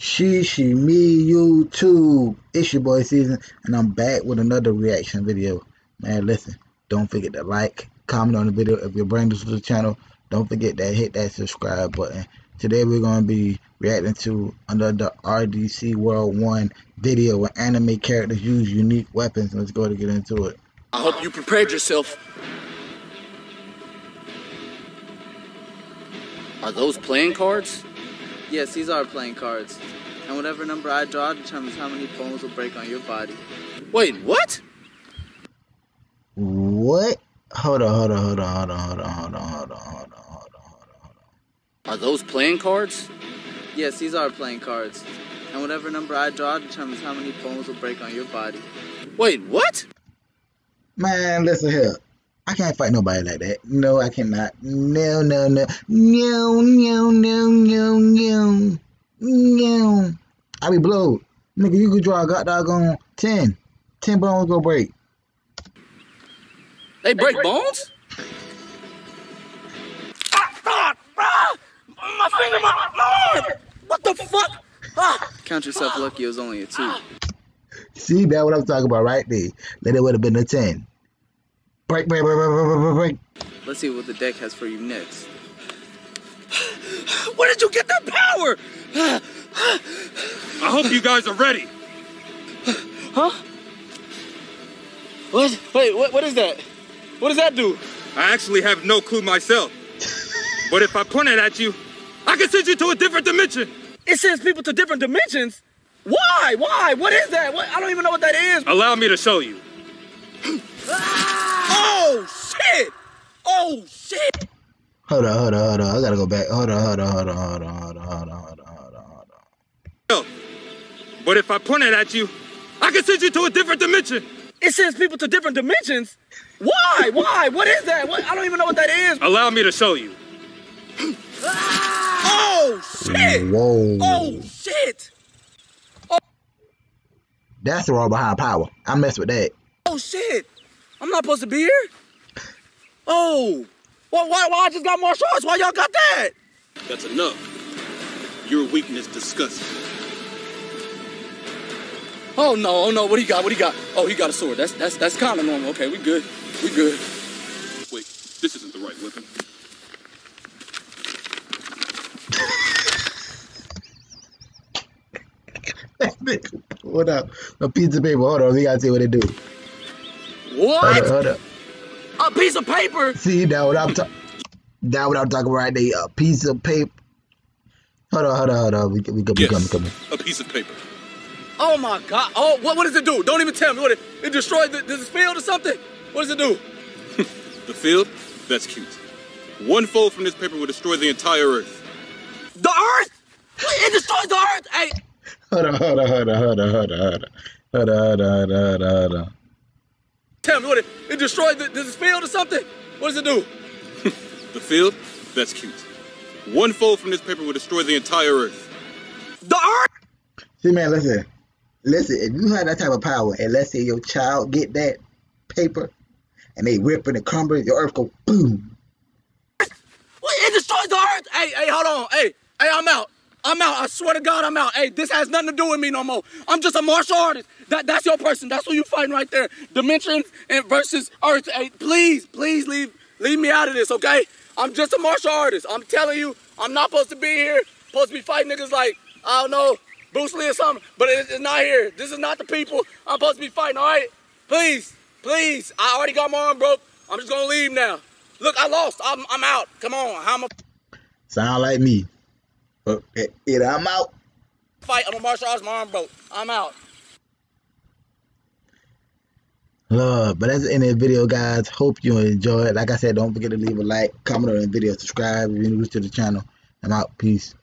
She, me, YouTube. It's your boy Season, and I'm back with another reaction video. Man, listen, don't forget to like, comment on the video. If you're brand new to the channel, don't forget to hit that subscribe button. Today we're going to be reacting to another RDC World 1 video where anime characters use unique weapons. Let's go to get into it. I hope you prepared yourself. Are those playing cards? Yes, these are playing cards. And whatever number I draw determines how many bones will break on your body. Wait, what? What? Hold on. Are those playing cards? Yes, these are playing cards. And whatever number I draw determines how many bones will break on your body. Wait, what? Man, listen here. I can't fight nobody like that. No, I cannot. No. I be blowed. Nigga, you could draw a god dog on 10. 10 bones go break. They break bones? My finger, my arm! What the fuck? Count yourself lucky, it was only a 2. See, that's what I'm talking about right there. Then it would have been a 10. Break. Let's see what the deck has for you next. Where did you get that power? I hope you guys are ready. Huh? What? Wait, what is that? What does that do? I actually have no clue myself. But if I point it at you, I can send you to a different dimension. It sends people to different dimensions? Why? Why? What is that? What? I don't even know what that is. Allow me to show you. Oh shit! Oh shit! Hold on. I gotta go back. Hold on. But if I point it at you, I can send you to a different dimension. It sends people to different dimensions? Why? Why? What is that? What? I don't even know what that is. Allow me to show you. Oh shit! Whoa. Oh shit! Oh. That's the raw behind power. I mess with that. Oh shit! I'm not supposed to be here? Oh! Well, why I just got more shorts? Why y'all got that? That's enough. Your weakness disgusting. Oh no, what he got? Oh, he got a sword. That's kinda normal. Okay, we good. Wait, this isn't the right weapon. What up? A piece of paper. Hold on, we gotta see what they do. What? Hold up. A piece of paper? See, that's what I'm talking about right there. A piece of paper. Hold on. We coming. A piece of paper. Oh my god. Oh, what does it do? Don't even tell me. What it destroys the field or something? What does it do? The field? That's cute. One fold from this paper will destroy the entire earth. The earth? It destroys the earth? Hey. Hold on. Tell me, what it destroyed this field or something? What does it do? The field? That's cute. One fold from this paper will destroy the entire earth. The earth? See, man, listen, if you have that type of power, and let's say your child get that paper, and they rip and it crumbles, your earth go boom. It destroys the earth? Hey, hold on. Hey, I'm out. I swear to God, I'm out. Hey, this has nothing to do with me no more. I'm just a martial artist. That's your person. That's who you fighting right there. Dimensions and versus Earth. Hey, please leave me out of this, okay? I'm just a martial artist. I'm telling you, I'm not supposed to be here. Supposed to be fighting niggas like, I don't know, Bruce Lee or something, but it's not here. This is not the people I'm supposed to be fighting, all right? Please. I already got my arm broke. I'm just going to leave now. Look, I lost. I'm out. Come on. Sound like me. I'm out. Fight. I'm a martial artist. My arm broke. I'm out. Lord, but that's the end of the video, guys. Hope you enjoyed. Like I said, don't forget to leave a like, comment on the video, subscribe if you're new to the channel. I'm out. Peace.